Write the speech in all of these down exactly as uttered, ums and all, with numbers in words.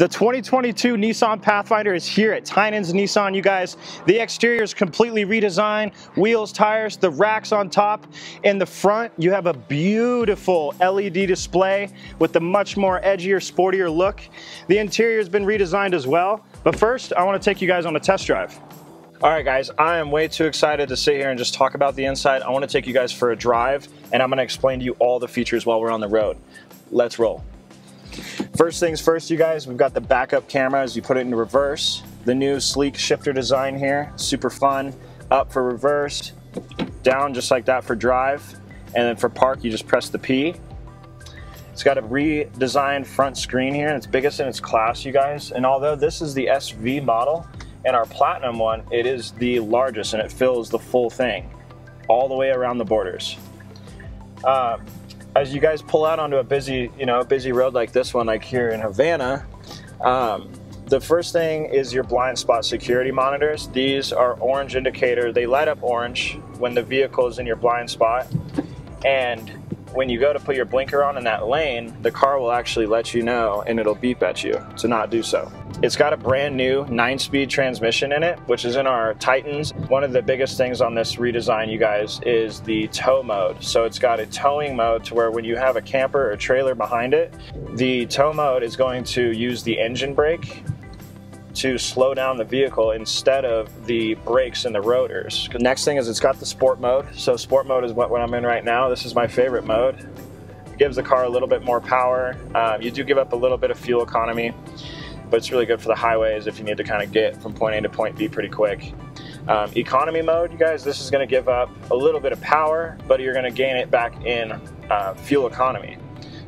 The twenty twenty-two Nissan Pathfinder is here at Tynan's Nissan, you guys. The exterior is completely redesigned, wheels, tires, the racks on top. In the front, you have a beautiful L E D display with the much more edgier, sportier look. The interior has been redesigned as well. But first, I want to take you guys on a test drive. All right, guys, I am way too excited to sit here and just talk about the inside. I want to take you guys for a drive, and I'm going to explain to you all the features while we're on the road. Let's roll. First things first, you guys, we've got the backup camera as you put it into reverse. The new sleek shifter design here, super fun. Up for reverse, down just like that for drive, and then for park, you just press the P. It's got a redesigned front screen here, and it's biggest in its class, you guys. And although this is the S V model, and our Platinum one, it is the largest and it fills the full thing all the way around the borders. Uh, as you guys pull out onto a busy, you know, busy road like this one, like here in Havana, um, the first thing is your blind spot security monitors. These are orange indicator. They light up orange when the vehicle is in your blind spot. And when you go to put your blinker on in that lane, the car will actually let you know and it'll beep at you to not do so. It's got a brand new nine-speed transmission in it, which is in our Titans. One of the biggest things on this redesign, you guys, is the tow mode. So it's got a towing mode to where when you have a camper or trailer behind it, the tow mode is going to use the engine brake to slow down the vehicle instead of the brakes and the rotors. Next thing is it's got the sport mode. So sport mode is what, what I'm in right now. This is my favorite mode. It gives the car a little bit more power. Uh, you do give up a little bit of fuel economy, but it's really good for the highways if you need to kind of get from point A to point B pretty quick. Um, economy mode, you guys, this is gonna give up a little bit of power, but you're gonna gain it back in uh, fuel economy.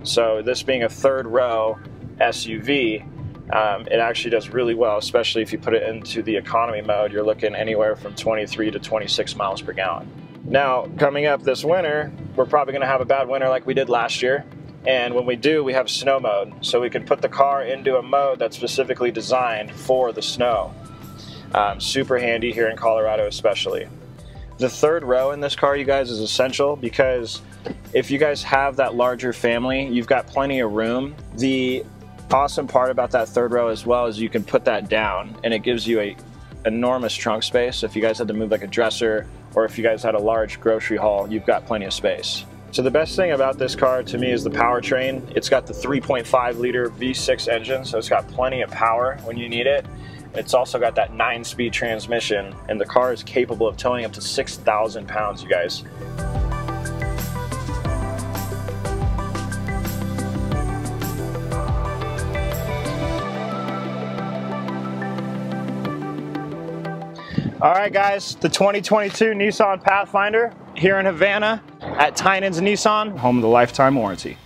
So this being a third row S U V, um, it actually does really well, especially if you put it into the economy mode, you're looking anywhere from twenty-three to twenty-six miles per gallon. Now, coming up this winter, we're probably gonna have a bad winter like we did last year. And when we do, we have snow mode. So we can put the car into a mode that's specifically designed for the snow. Um, super handy here in Colorado especially. The third row in this car, you guys, is essential because if you guys have that larger family, you've got plenty of room. The awesome part about that third row as well is you can put that down and it gives you a enormous trunk space. If you guys had to move like a dresser or if you guys had a large grocery haul, you've got plenty of space. So the best thing about this car to me is the powertrain. It's got the three point five liter V six engine, so it's got plenty of power when you need it. It's also got that nine-speed transmission, and the car is capable of towing up to six thousand pounds, you guys. All right, guys, the twenty twenty-two Nissan Pathfinder here in Havana at Tynan's Nissan, home of the lifetime warranty.